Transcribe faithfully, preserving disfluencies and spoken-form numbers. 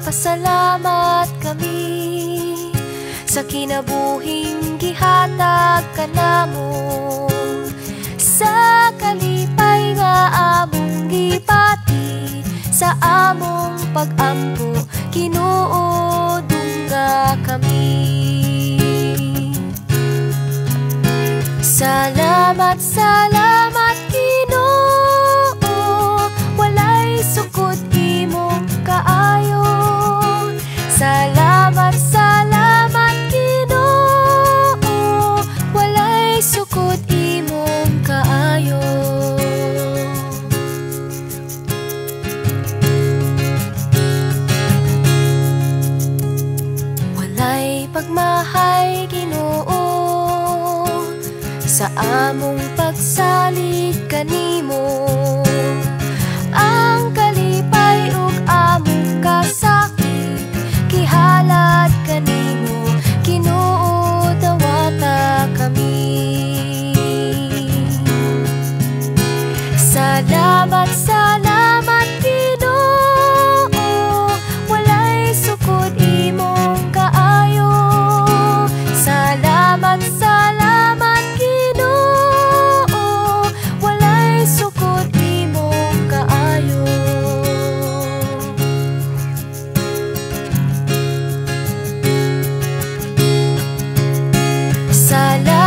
nagpasalamat kami sa kinabuhing gihatag kanamo, sa kalipay nga among gipati, sa among pagampo Ginoo dungga kami. Salamat, salamat Ginoo, walay sukod imong kaayo. Salamat, salamat Ginoo, walay sukod imong kaayo. Walay pagmahay Ginoo sa among pagsalig kanimo, ang kalipay ug among kasakit kihalad kanimo Ginoo dawata kami. Salamat, salamat Ginoo, walay sukod imong kaayo. Salamat, salamat Ginoo, walay sukod imong kaayo. Salamat.